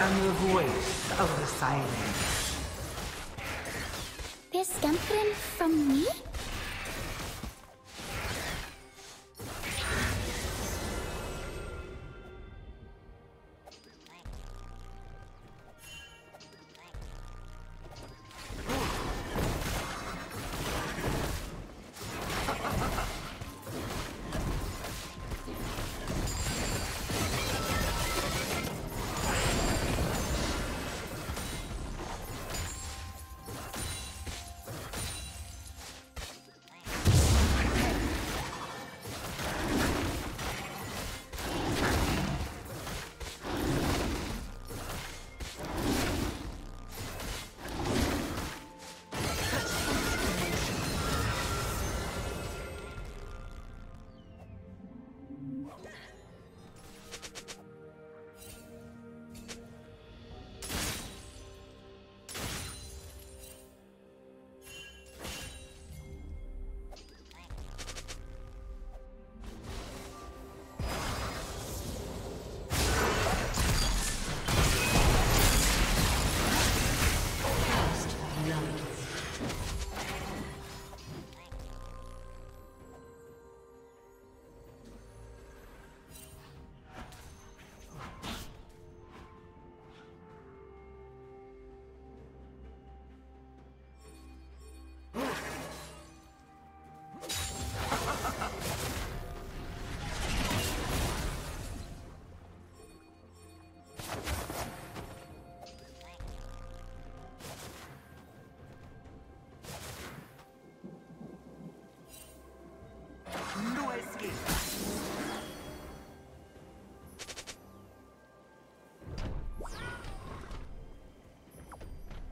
am the voice of the silence. There's something from me?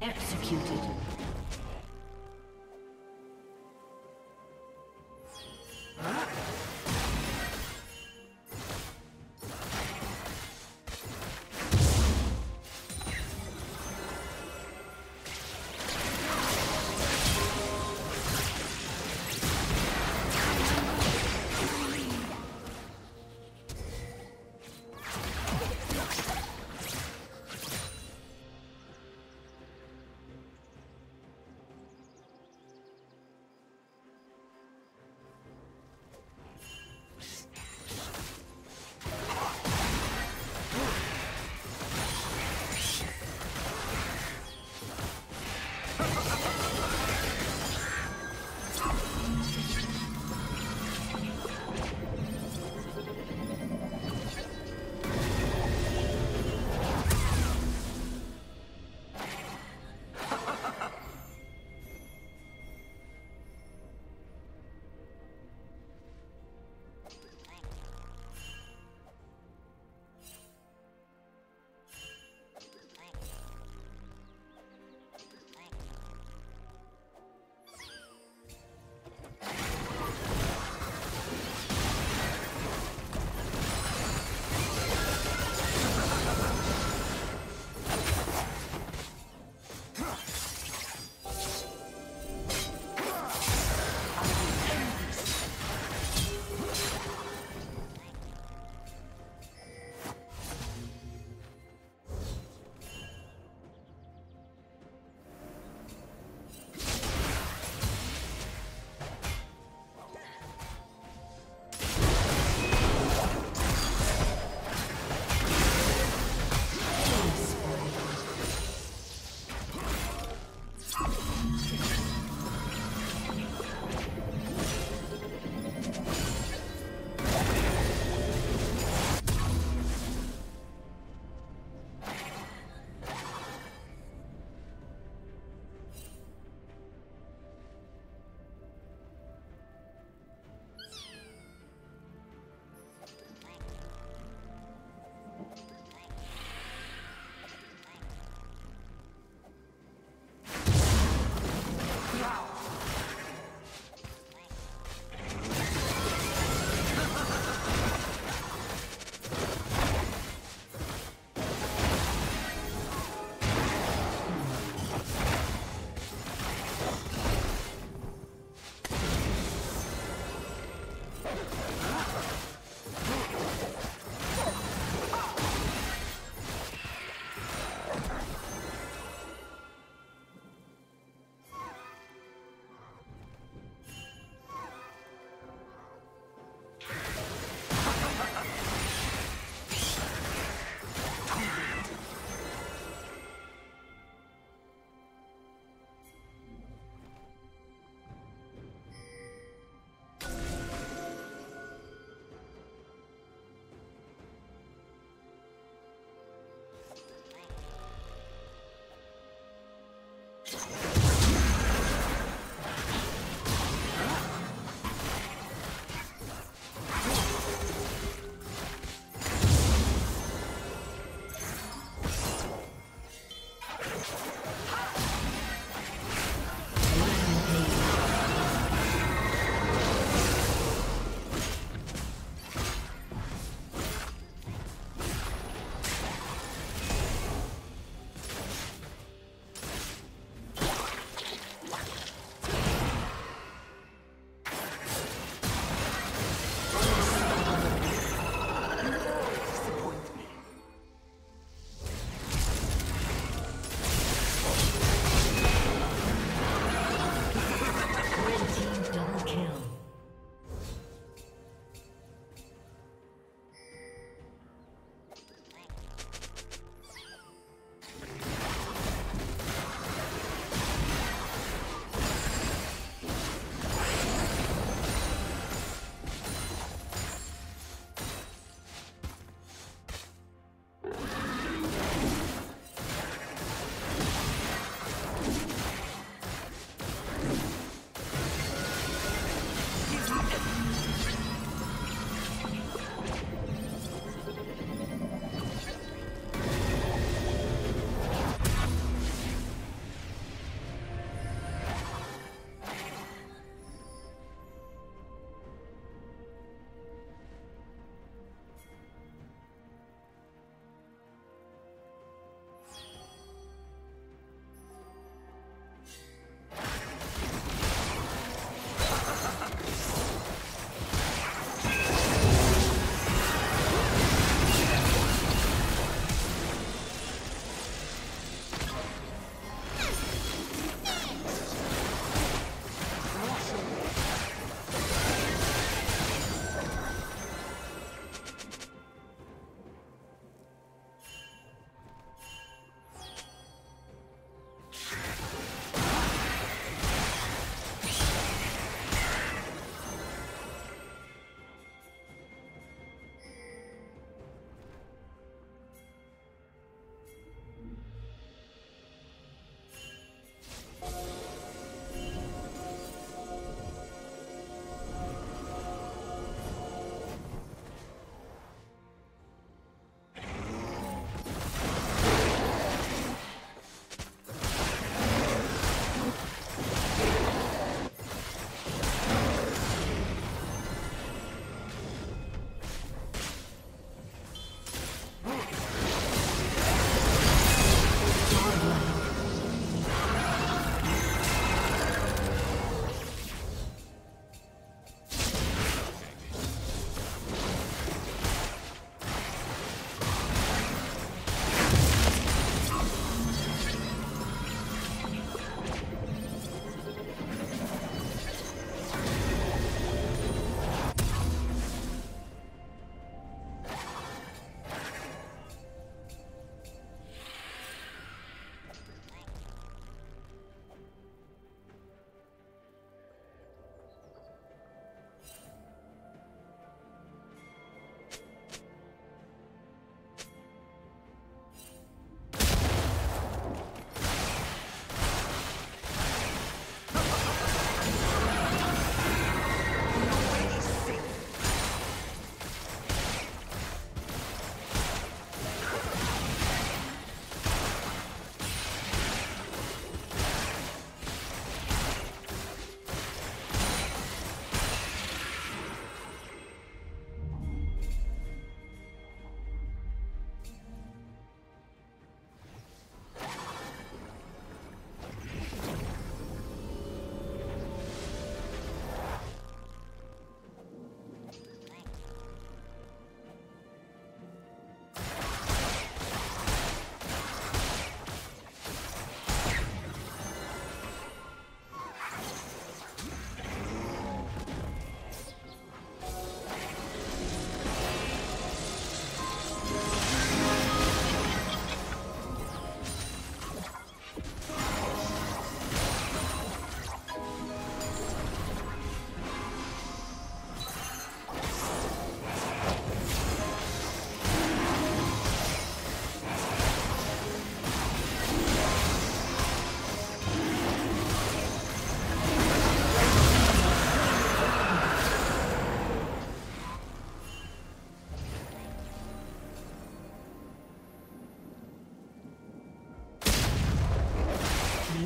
Executed.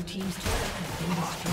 team's turret has been destroyed.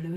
Blue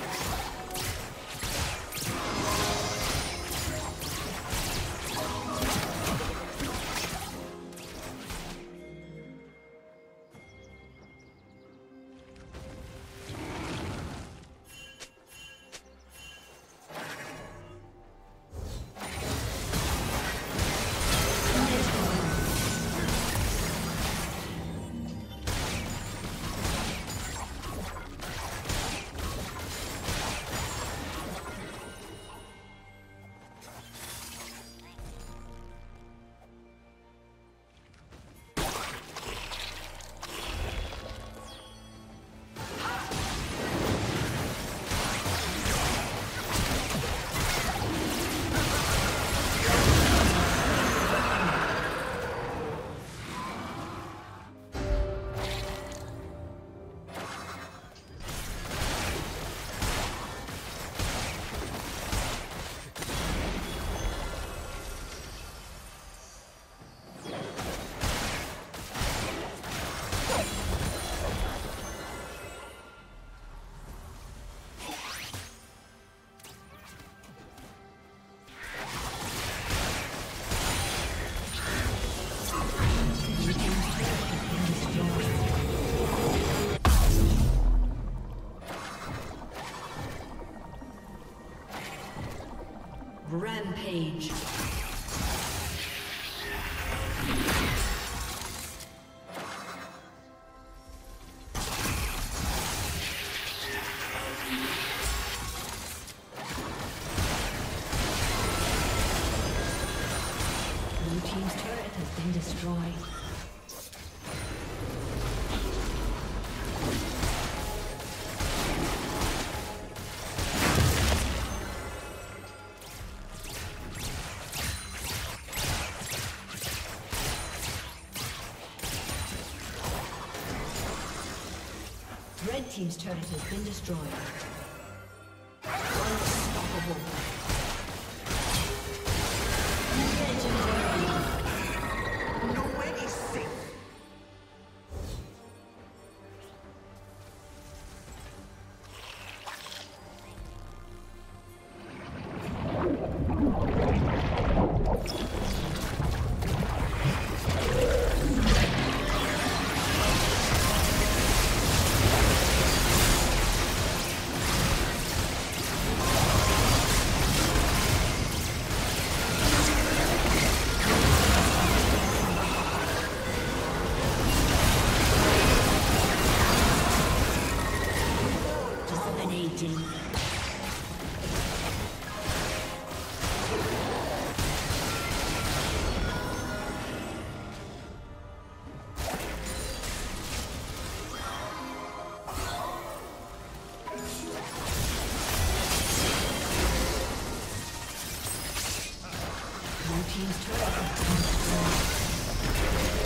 Rampage. Blue team's turret has been destroyed. Red team's turret has been destroyed. Unstoppable. Blue team's turret has been destroyed.